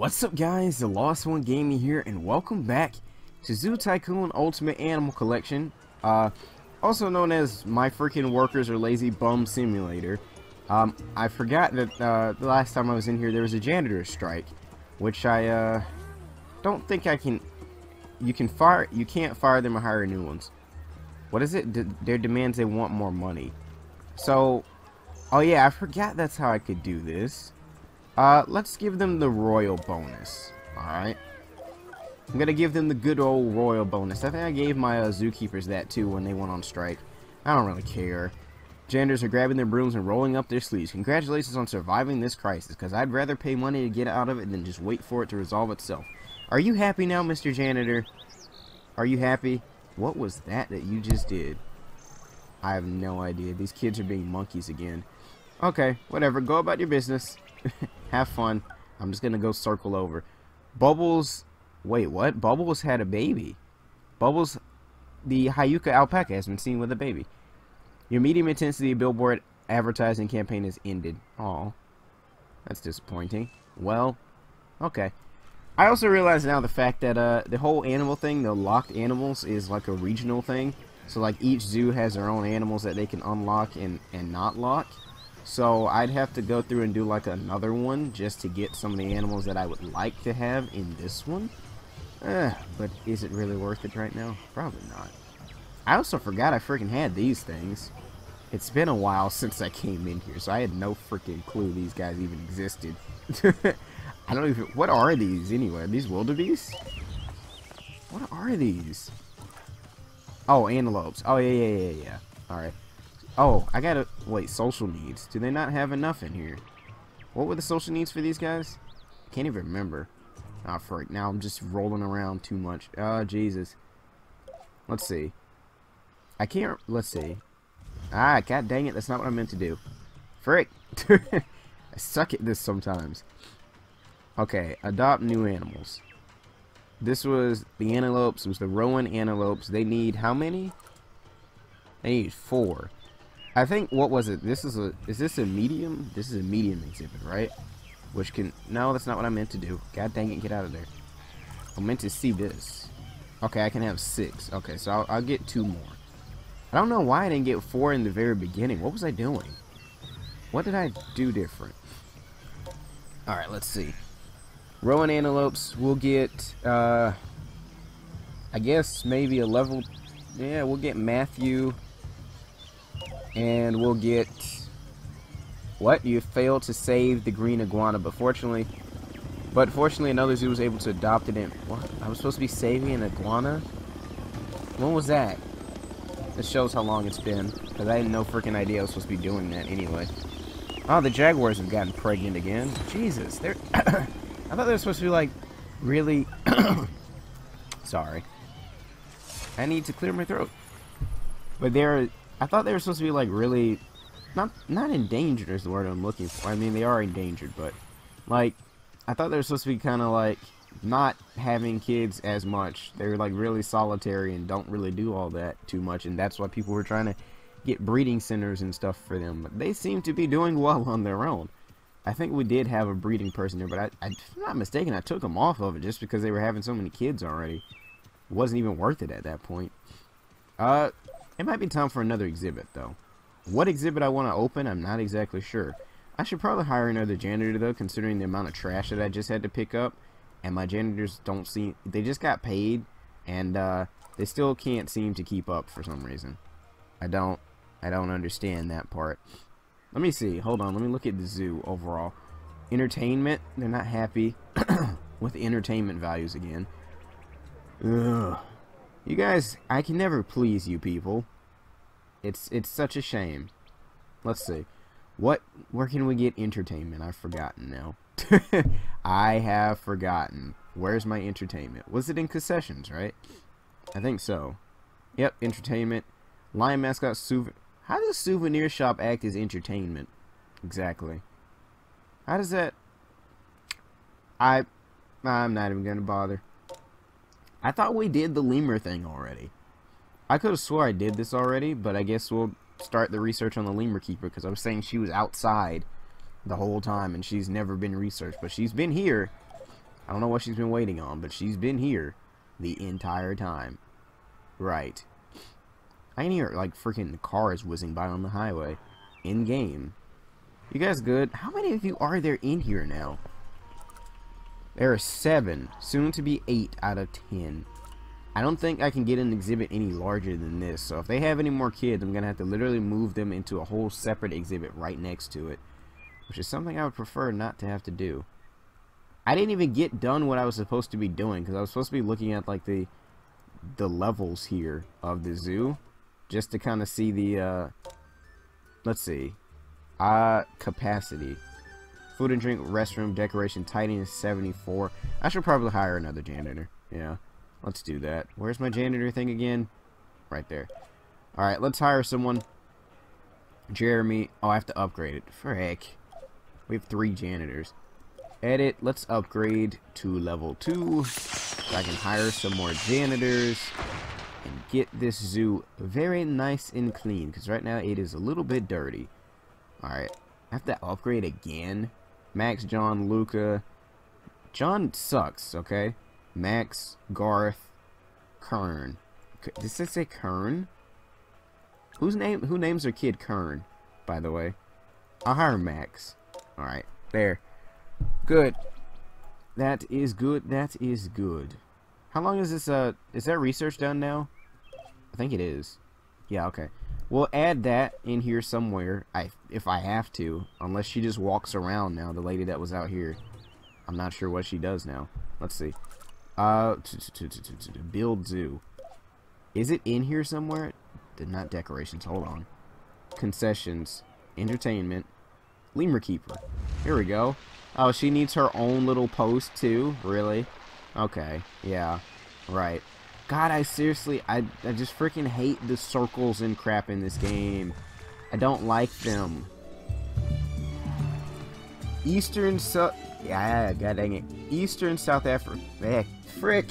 What's up guys, The Lost One Gaming here, and welcome back to Zoo Tycoon Ultimate Animal Collection, also known as My Freaking Workers or Lazy Bum Simulator. I forgot that the last time I was in here there was a janitor strike, which I don't think I can... You can't fire them or hire new ones. What is it? Their demands, they want more money. So, oh yeah, I forgot that's how I could do this. Let's give them the royal bonus. Alright. I'm gonna give them the good old royal bonus. I think I gave my zookeepers that too when they went on strike. I don't really care. Janitors are grabbing their brooms and rolling up their sleeves. Congratulations on surviving this crisis, because I'd rather pay money to get out of it than just wait for it to resolve itself. Are you happy now, Mr. Janitor? Are you happy? What was that you just did? I have no idea. These kids are being monkeys again. Okay, whatever. Go about your business. Have fun. I'm just gonna go circle over. Bubbles, wait, what? Bubbles had a baby. Bubbles, the Hayuka alpaca, has been seen with a baby. Your medium intensity billboard advertising campaign is ended. Aw, that's disappointing. Well, okay. I also realize now the fact that the whole animal thing, the locked animals, is like a regional thing. So like each zoo has their own animals that they can unlock and not lock. So I'd have to go through and do like another one just to get some of the animals that I would like to have in this one. But is it really worth it right now? Probably not. I also forgot I freaking had these things. It's been a while since I came in here, so I had no freaking clue these guys even existed. I don't even... What are these anyway? Are these wildebeest? What are these? Oh, antelopes. Oh, yeah. Alright. Oh, I gotta... Wait, social needs. Do they not have enough in here? What were the social needs for these guys? I can't even remember. Ah, frick. Now I'm just rolling around too much. Oh, Jesus. Let's see. I can't... Let's see. Ah, god dang it. That's not what I meant to do. Frick. I suck at this sometimes. Okay, adopt new animals. This was the antelopes. It was the roan antelopes. They need how many? They need 4. I think, what was it? This is a, is this a medium? This is a medium exhibit, right? Which can, no, that's not what I meant to do. God dang it, get out of there. I meant to see this. Okay, I can have 6. Okay, so I'll get 2 more. I don't know why I didn't get 4 in the very beginning. What was I doing? What did I do different? Alright, let's see. Rowan antelopes will get, I guess maybe a level, yeah, we'll get Matthew. And we'll get... What? You failed to save the green iguana, but fortunately another zoo was able to adopt it in... What? I was supposed to be saving an iguana? When was that? This shows how long it's been, because I had no freaking idea I was supposed to be doing that anyway. Oh, the jaguars have gotten pregnant again. Jesus, they're... I thought they were supposed to be like... Really... Sorry. I need to clear my throat. But they're... I thought they were supposed to be like really, not endangered is the word I'm looking for. I mean, they are endangered, but like, I thought they were supposed to be kind of like not having kids as much. They're like really solitary and don't really do all that too much, and that's why people were trying to get breeding centers and stuff for them. But they seem to be doing well on their own. I think we did have a breeding person there, but I'm not mistaken, I took them off of it just because they were having so many kids already. It wasn't even worth it at that point. It might be time for another exhibit, though. What exhibit I want to open, I'm not exactly sure. I should probably hire another janitor, though, considering the amount of trash that I just had to pick up. And my janitors don't seem... They just got paid, and they still can't seem to keep up for some reason. I don't understand that part. Let me see. Hold on. Let me look at the zoo overall. Entertainment. They're not happy with entertainment values again. Ugh. You guys, I can never please you people. It's such a shame. Let's see. Where can we get entertainment? I've forgotten now. I have forgotten. Where's my entertainment? Was it in concessions, right? I think so. Yep, entertainment. Lion mascot souvenir. How does a souvenir shop act as entertainment? Exactly. How does that... I'm not even gonna bother. I thought we did the lemur thing already. I could have swore I did this already, but I guess we'll start the research on the lemur keeper, because I was saying she was outside the whole time and she's never been researched, but she's been here. I don't know what she's been waiting on, but she's been here the entire time. Right. I can hear, like, freaking cars whizzing by on the highway. In game. You guys good? How many of you are there in here now? There are 7. Soon to be 8 out of 10. I don't think I can get an exhibit any larger than this, so if they have any more kids, I'm going to have to literally move them into a whole separate exhibit right next to it, which is something I would prefer not to have to do. I didn't even get done what I was supposed to be doing, because I was supposed to be looking at, like, the levels here of the zoo, just to kind of see the, let's see, capacity. Food and drink, restroom, decoration, tidiness, 74. I should probably hire another janitor, yeah. Let's do that. Where's my janitor thing again? Right there. Alright, let's hire someone. Jeremy. Oh, I have to upgrade it. Frick. We have 3 janitors. Edit. Let's upgrade to level 2. So I can hire some more janitors. And get this zoo very nice and clean. Because right now it is a little bit dirty. Alright. I have to upgrade again. Max, John, Luca. John sucks, okay? Max, Garth, Kern. Does it say Kern? Who names their kid Kern, by the way? I'll hire Max. Alright, there. Good. That is good, that is good. How long is this, is that research done now? I think it is. Yeah, okay. We'll add that in here somewhere, if I have to. Unless she just walks around now, the lady that was out here. I'm not sure what she does now. Let's see. Build zoo. Is it in here somewhere? Not decorations, hold on. Concessions. Entertainment. Lemur keeper. Here we go. Oh, she needs her own little post too? Really? Okay. Yeah. Right. God, I seriously, I just freaking hate the circles and crap in this game. I don't like them. Eastern South... Yeah, god dang it. Eastern South African... Frick!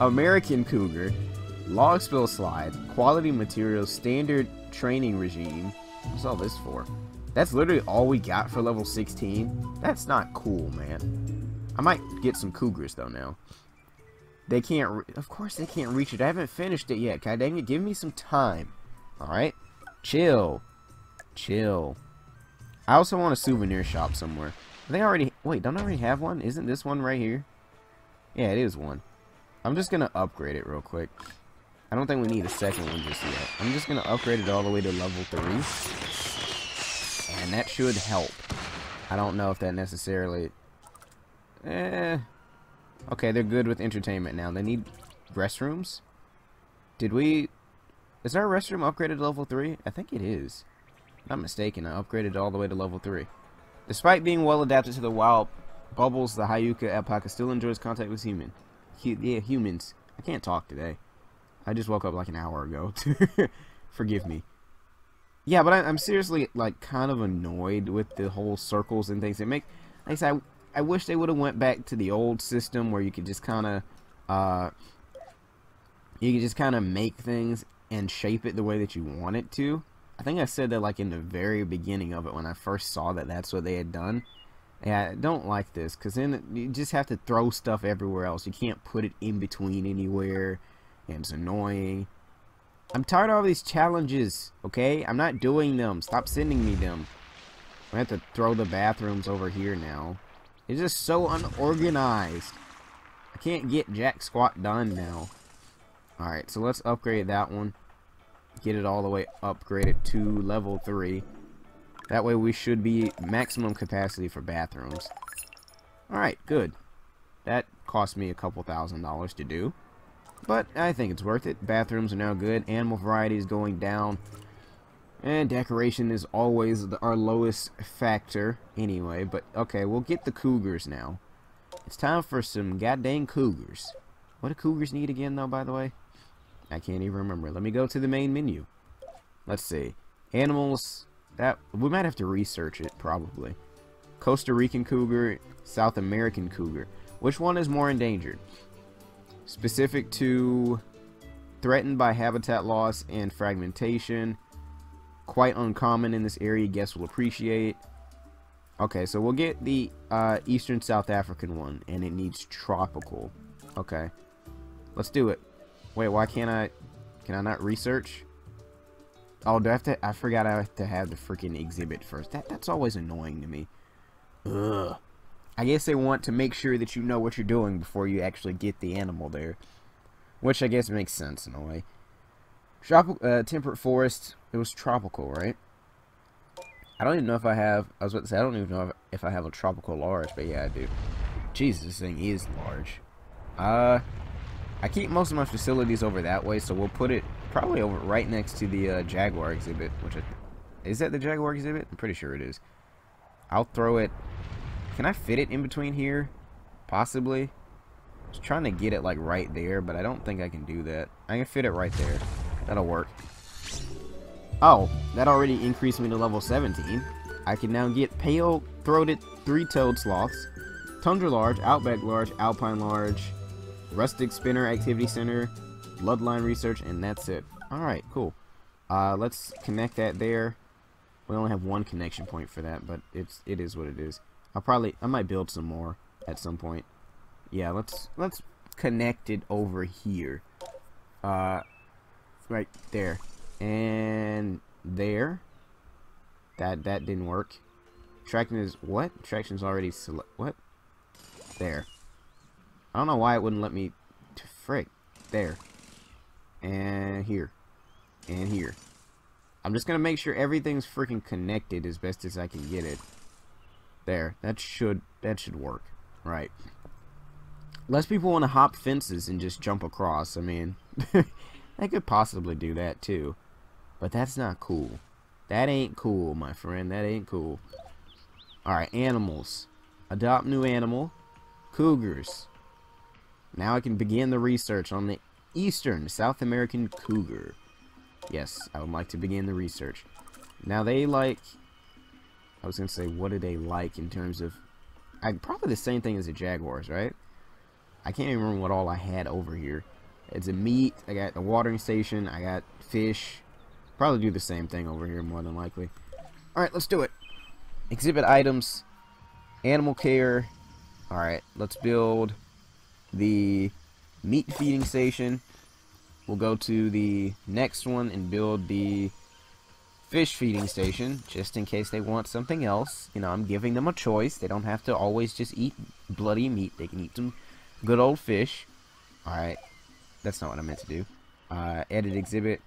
American Cougar, log spill slide, quality materials, standard training regime. What's all this for? That's literally all we got for level 16. That's not cool, man. I might get some cougars though now. They can't. Of course, they can't reach it. I haven't finished it yet. God dang it! Give me some time. All right, chill, chill. I also want a souvenir shop somewhere. I think I already. Wait, don't I already have one? Isn't this one right here? Yeah, it is one. I'm just going to upgrade it real quick. I don't think we need a second one just yet. I'm just going to upgrade it all the way to level 3. And that should help. I don't know if that necessarily... Okay, they're good with entertainment now. They need restrooms? Did we... Is our restroom upgraded to level 3? I think it is. If I'm not mistaken, I upgraded all the way to level 3. Despite being well adapted to the wild... Bubbles, the Hayuka alpaca still enjoys contact with humans. I can't talk today. I just woke up like an hour ago. Forgive me. Yeah, but I'm seriously like kind of annoyed with the whole circles and things. It makes. Like I said, I wish they would have went back to the old system where you could just kind of, you could just kind of make things and shape it the way that you want it to. I think I said that like in the very beginning of it when I first saw that that's what they had done. Yeah, I don't like this, because then you just have to throw stuff everywhere else. You can't put it in between anywhere, and it's annoying. I'm tired of all these challenges, okay? I'm not doing them. Stop sending me them. I have to throw the bathrooms over here now. It's just so unorganized. I can't get jack squat done now. Alright, so let's upgrade that one. Get it all the way upgraded to level 3. That way we should be maximum capacity for bathrooms. Alright, good. That cost me a couple $1,000 to do. But I think it's worth it. Bathrooms are now good. Animal variety is going down. And decoration is always our lowest factor anyway. But okay, we'll get the cougars now. It's time for some goddamn cougars. What do cougars need again though, by the way? I can't even remember. Let me go to the main menu. Let's see. Animals... That we might have to research it probably. Costa Rican cougar, South American cougar. Which one is more endangered? Specific to threatened by habitat loss and fragmentation. Quite uncommon in this area, guests will appreciate. Okay, so we'll get the Eastern South African one, and it needs tropical. Okay, let's do it. Wait, why can't I? Can I not research? Oh, do I have to? I forgot I have to have the freaking exhibit first. That's always annoying to me. Ugh. I guess they want to make sure that you know what you're doing before you actually get the animal there, which I guess makes sense in a way. Temperate forest. It was tropical, right? I don't even know if I have. I was about to say I don't even know if I have a tropical large, but yeah, I do. Jesus, this thing is large. I keep most of my facilities over that way, so we'll put it probably over right next to the jaguar exhibit. Which is that the jaguar exhibit? I'm pretty sure it is. I'll throw it. Can I fit it in between here? Possibly. I was trying to get it like right there, but I don't think I can do that. I can fit it right there. That'll work. Oh, that already increased me to level 17. I can now get pale throated three-toed sloths, tundra large, outback large, alpine large, rustic spinner, activity center, bloodline research, and that's it. Alright, cool. Let's connect that there. We only have one connection point for that, but it is what it is. I might build some more at some point. Yeah, let's connect it over here. Right there. And there. That didn't work. Traction is what? Traction's already select. What? There. I don't know why it wouldn't let me. Frick. There. And here. And here. I'm just gonna make sure everything's freaking connected as best as I can get it. There. That should work. Right. Less people want to hop fences and just jump across. I mean, I could possibly do that too. But that's not cool. That ain't cool, my friend. That ain't cool. Alright, animals. Adopt new animal. Cougars. Now I can begin the research on the Eastern South American cougar. Yes, I would like to begin the research. Now they like... I was going to say, what do they like in terms of... probably the same thing as the jaguars, right? I can't even remember what all I had over here. It's a meat, I got a watering station, I got fish. Probably do the same thing over here more than likely. Alright, let's do it. Exhibit items, animal care. Alright, let's build the meat feeding station. We'll go to the next one and build the fish feeding station, just in case they want something else. You know, I'm giving them a choice. They don't have to always just eat bloody meat. They can eat some good old fish. Alright. That's not what I meant to do. Edit exhibit.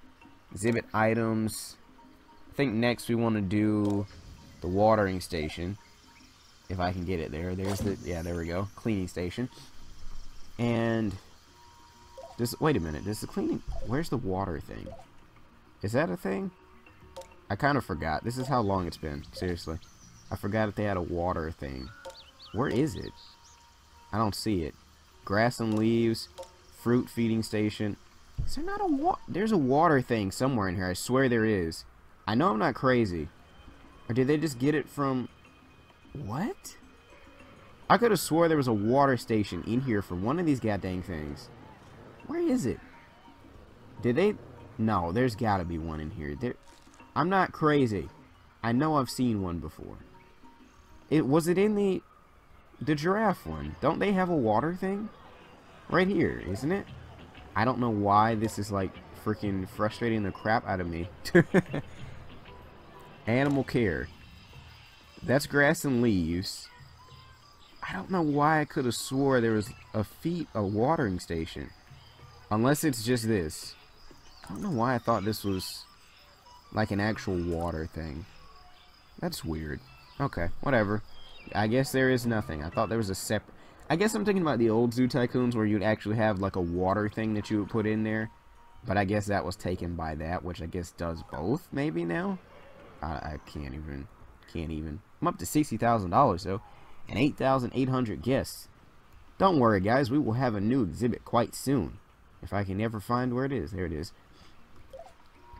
Exhibit items. I think next we want to do the watering station. If I can get it there. There's the... Yeah, there we go. Cleaning station. And... Wait a minute. Does the cleaning... Where's the water thing? Is that a thing? I kind of forgot. This is how long it's been. Seriously. I forgot that they had a water thing. Where is it? I don't see it. Grass and leaves... Fruit feeding station. Is there not a water? There's a water thing somewhere in here. I swear there is. I know I'm not crazy. Or did they just get it from... What? I could have swore there was a water station in here for one of these goddamn things. Where is it? Did they... No, there's gotta be one in here. I'm not crazy. I know I've seen one before. Was it in the giraffe one? Don't they have a water thing? Right here, isn't it? I don't know why this is like freaking frustrating the crap out of me. Animal care. That's grass and leaves. I don't know why I could have swore there was a watering station. Unless it's just this. I don't know why I thought this was like an actual water thing. That's weird. Okay, whatever. I guess there is nothing. I thought there was a separate... I guess I'm thinking about the old Zoo Tycoons where you'd actually have like a water thing that you would put in there, but I guess that was taken by that, which I guess does both maybe now. I can't even. I'm up to $60,000 though, and 8,800 guests. Don't worry guys, we will have a new exhibit quite soon, if I can ever find where it is. There it is.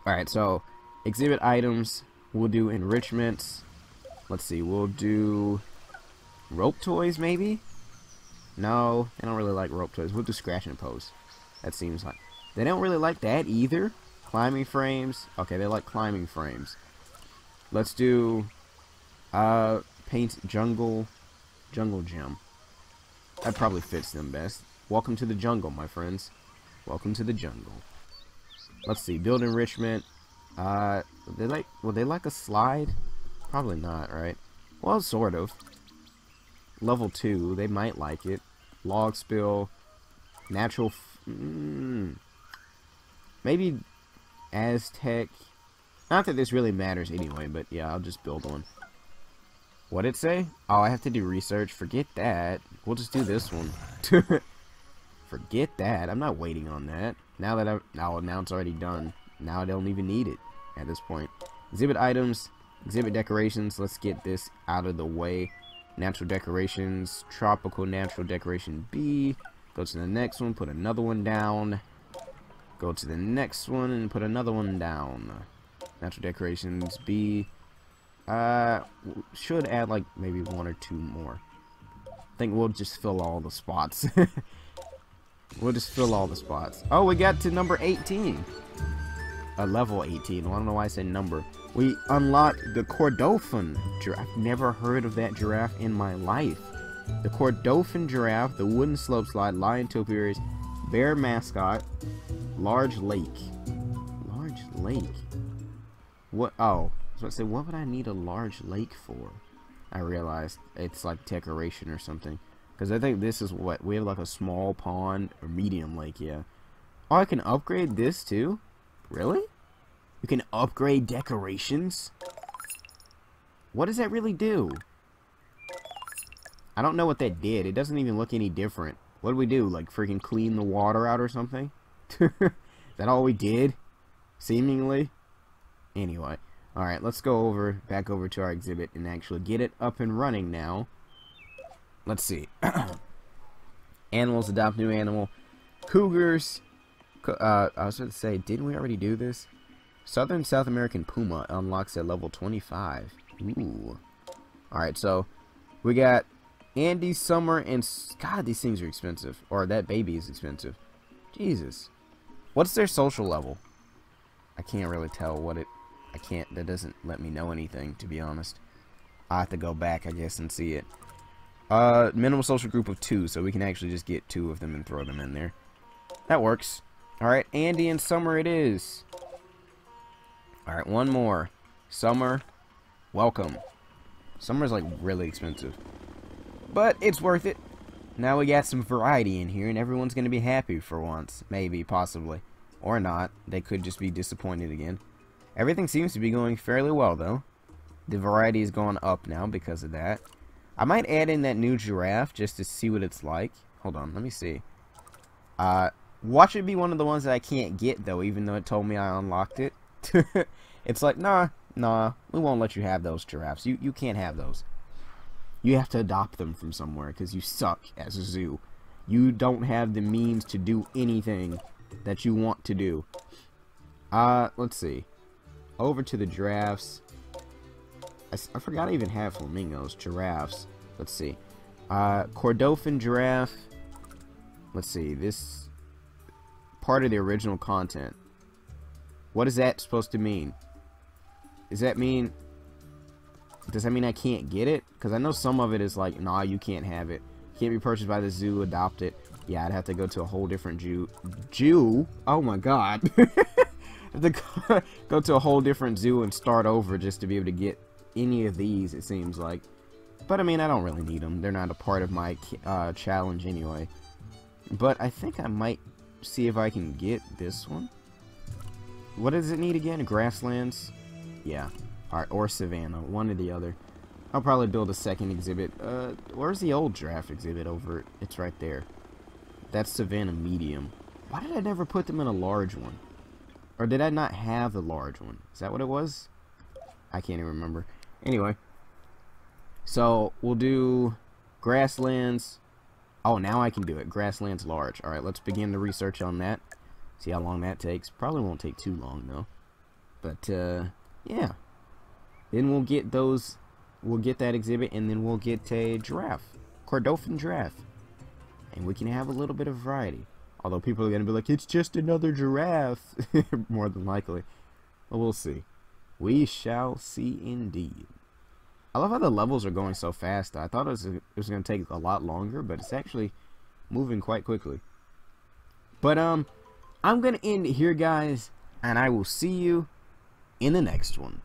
All right, so exhibit items. We'll do enrichments. Let's see. We'll do rope toys maybe. No, they don't really like rope toys. We'll do scratch and pose. That seems like... They don't really like that either. Climbing frames. Okay, they like climbing frames. Let's do paint jungle gym. That probably fits them best. Welcome to the jungle, my friends. Welcome to the jungle. Let's see, build enrichment. Will they like a slide? Probably not, right? Well, sort of. Level 2, they might like it. Log spill, natural... maybe Aztec. Not that this really matters anyway, but yeah, I'll just build on. What'd it say? Oh, I have to do research. Forget that. We'll just do this one. Forget that. I'm not waiting on that. Now that I've... Oh, now it's already done. Now I don't even need it at this point. Exhibit items, exhibit decorations. Let's get this out of the way. Natural decorations, tropical natural decoration B. Go to the next one, put another one down. Go to the next one and put another one down. Natural decorations B. Should add like maybe one or two more. I think we'll just fill all the spots. We'll just fill all the spots. Oh, we got to number 18. Level 18. Well, I don't know why I said number. We unlocked the cordofan giraffe. I've never heard of that giraffe in my life. The cordofan giraffe, the wooden slope slide, lion topiaries, bear mascot, large lake. Large lake? What? Oh. I was about to say, what would I need a large lake for? I realized it's like decoration or something. Because I think this is what? We have like a small pond or medium lake, yeah. Oh, I can upgrade this too? Really? You can upgrade decorations? What does that really do? I don't know what that did. It doesn't even look any different. What did we do? Like freaking clean the water out or something? Is that all we did? Seemingly? Anyway. Alright, let's go over back over to our exhibit and actually get it up and running now. Let's see. Animals adopt new animal. Cougars. I was going to say, didn't we already do this? Southern South American puma unlocks at level 25. Ooh. Alright, so we got Andy, Summer, and... God, these things are expensive. Or that baby is expensive. Jesus. What's their social level? I can't really tell what it... I can't... That doesn't let me know anything, to be honest. I have to go back, I guess, and see it. Minimal social group of 2, so we can actually just get 2 of them and throw them in there. That works. Alright, Andy and Summer it is. Alright, one more. Summer, welcome. Summer's like really expensive. But it's worth it. Now we got some variety in here and everyone's going to be happy for once. Maybe, possibly. Or not. They could just be disappointed again. Everything seems to be going fairly well though. The variety has gone up now because of that. I might add in that new giraffe just to see what it's like. Hold on, let me see. Watch it be one of the ones that I can't get, though, even though it told me I unlocked it. It's like, nah, we won't let you have those giraffes. You can't have those. You have to adopt them from somewhere, because you suck as a zoo. You don't have the means to do anything that you want to do. Let's see. Over to the giraffes. I forgot I even have flamingos. Giraffes. Let's see. Cordofan giraffe. Let's see. This... part of the original content. What is that supposed to mean? Does that mean I can't get it? Because I know some of it is like, nah, you can't have it. Can't be purchased by the zoo, adopt it. Yeah, I'd have to go to a whole different zoo. Oh my god. Go to a whole different zoo and start over just to be able to get any of these, it seems like. But I mean, I don't really need them. They're not a part of my challenge anyway. But I think I might see if I can get this one. What does it need again? Grasslands? Yeah. Alright, or Savannah. One or the other. I'll probably build a second exhibit. Where's the old giraffe exhibit over? It's right there. That's Savannah medium. Why did I never put them in a large one? Or did I not have the large one? Is that what it was? I can't even remember. Anyway. So, we'll do grasslands. Oh, now I can do it. Grasslands large. Alright, let's begin the research on that. See how long that takes. Probably won't take too long, though. But, yeah. Then we'll get those... we'll get that exhibit, and then we'll get a giraffe. Cordofan giraffe. And we can have a little bit of variety. Although people are going to be like, it's just another giraffe. More than likely. But we'll see. We shall see indeed. I love how the levels are going so fast. I thought it was going to take a lot longer, but it's actually moving quite quickly. But I'm going to end it here, guys, and I will see you in the next one.